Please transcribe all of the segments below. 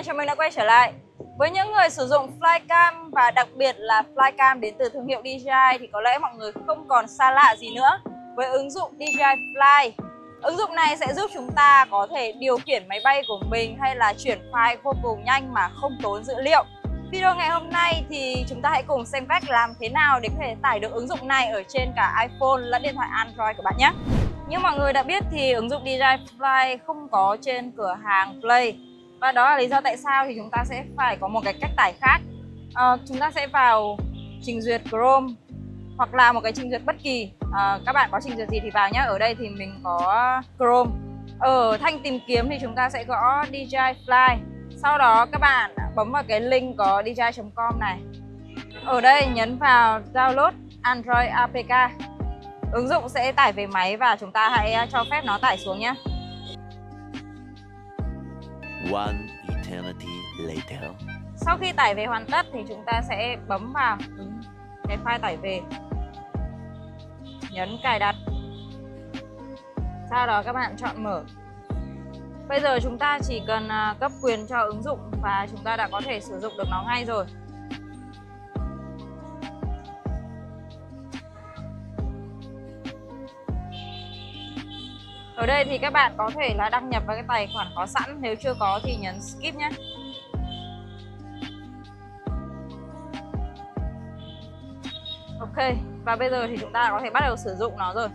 này chúng mình đã quay trở lại. Với những người sử dụng Flycam và đặc biệt là Flycam đến từ thương hiệu DJI thì có lẽ mọi người không còn xa lạ gì nữa với ứng dụng DJI Fly. Ứng dụng này sẽ giúp chúng ta có thể điều khiển máy bay của mình hay là chuyển file vô cùng nhanh mà không tốn dữ liệu. Video ngày hôm nay thì chúng ta hãy cùng xem cách làm thế nào để có thể tải được ứng dụng này ở trên cả iPhone lẫn điện thoại Android của bạn nhé. Như mọi người đã biết thì ứng dụng DJI Fly không có trên cửa hàng Play. Và đó là lý do tại sao thì chúng ta sẽ phải có một cái cách tải khác. Chúng ta sẽ vào trình duyệt Chrome hoặc là một cái trình duyệt bất kỳ. Các bạn có trình duyệt gì thì vào nhé. Ở đây thì mình có Chrome. Ở thanh tìm kiếm thì chúng ta sẽ gõ DJI Fly. Sau đó các bạn bấm vào cái link có DJI.com này. Ở đây nhấn vào Download Android APK. Ứng dụng sẽ tải về máy và chúng ta hãy cho phép nó tải xuống nhé. One eternity later. Sau khi tải về hoàn tất thì chúng ta sẽ bấm vào cái file tải về, nhấn cài đặt. Sau đó các bạn chọn mở. Bây giờ chúng ta chỉ cần cấp quyền cho ứng dụng và chúng ta đã có thể sử dụng được nó ngay rồi. Ở đây thì các bạn có thể là đăng nhập vào cái tài khoản có sẵn, nếu chưa có thì nhấn skip nhé. Ok, và bây giờ thì chúng ta có thể bắt đầu sử dụng nó rồi.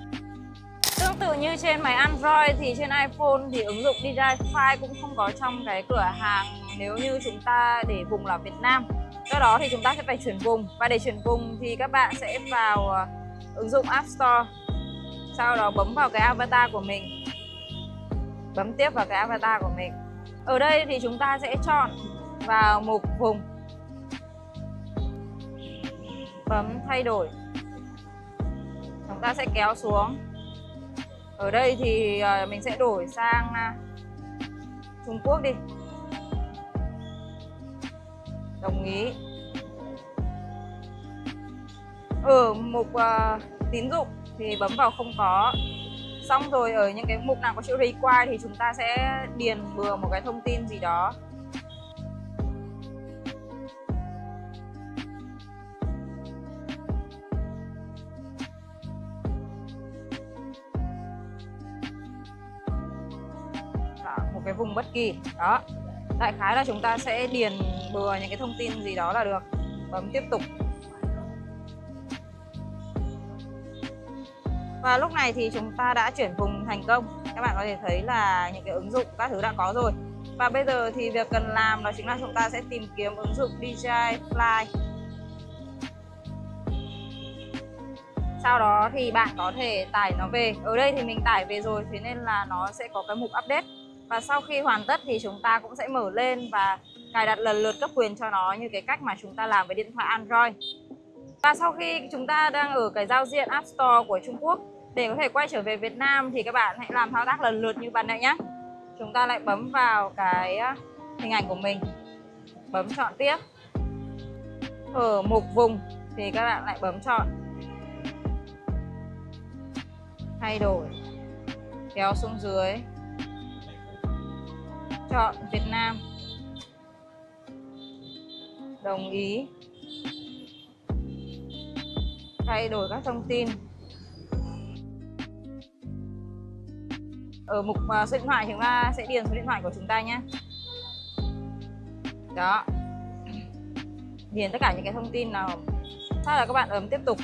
Tương tự như trên máy Android thì trên iPhone thì ứng dụng DJI Fly cũng không có trong cái cửa hàng nếu như chúng ta để vùng là Việt Nam. Do đó thì chúng ta sẽ phải chuyển vùng, và để chuyển vùng thì các bạn sẽ vào ứng dụng App Store. Sau đó bấm vào cái avatar của mình. Bấm tiếp vào cái avatar của mình. Ở đây thì chúng ta sẽ chọn vào mục vùng. Bấm thay đổi. Chúng ta sẽ kéo xuống. Ở đây thì mình sẽ đổi sang Trung Quốc đi. Đồng ý. Ở mục tín dụng thì bấm vào không có. Xong rồi ở những cái mục nào có chữ require thì chúng ta sẽ điền bừa một cái thông tin gì đó. Một cái vùng bất kỳ. Đó. Đại khái là chúng ta sẽ điền bừa những cái thông tin gì đó là được. Bấm tiếp tục. Và lúc này thì chúng ta đã chuyển vùng thành công. Các bạn có thể thấy là những cái ứng dụng các thứ đã có rồi. Và bây giờ thì việc cần làm đó chính là chúng ta sẽ tìm kiếm ứng dụng DJI Fly. Sau đó thì bạn có thể tải nó về. Ở đây thì mình tải về rồi, thế nên là nó sẽ có cái mục update. Và sau khi hoàn tất thì chúng ta cũng sẽ mở lên và cài đặt lần lượt cấp quyền cho nó như cái cách mà chúng ta làm với điện thoại Android. Và sau khi chúng ta đang ở cái giao diện App Store của Trung Quốc, để có thể quay trở về Việt Nam thì các bạn hãy làm thao tác lần lượt như bạn này nhé. Chúng ta lại bấm vào cái hình ảnh của mình, bấm chọn tiếp. Ở mục vùng thì các bạn lại bấm chọn. Thay đổi, kéo xuống dưới, chọn Việt Nam, đồng ý. Thay đổi các thông tin. Ở mục số điện thoại chúng ta sẽ điền số điện thoại của chúng ta nhé. Đó. Điền tất cả những cái thông tin nào. Sau đó các bạn ấn tiếp tục.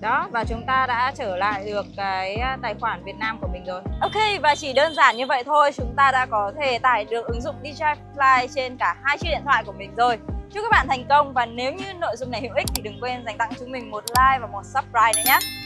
Đó, và chúng ta đã trở lại được cái tài khoản Việt Nam của mình rồi. Ok, và chỉ đơn giản như vậy thôi, chúng ta đã có thể tải được ứng dụng DJI Fly trên cả 2 chiếc điện thoại của mình rồi. Chúc các bạn thành công, và nếu như nội dung này hữu ích thì đừng quên dành tặng chúng mình một like và một subscribe nữa nhé.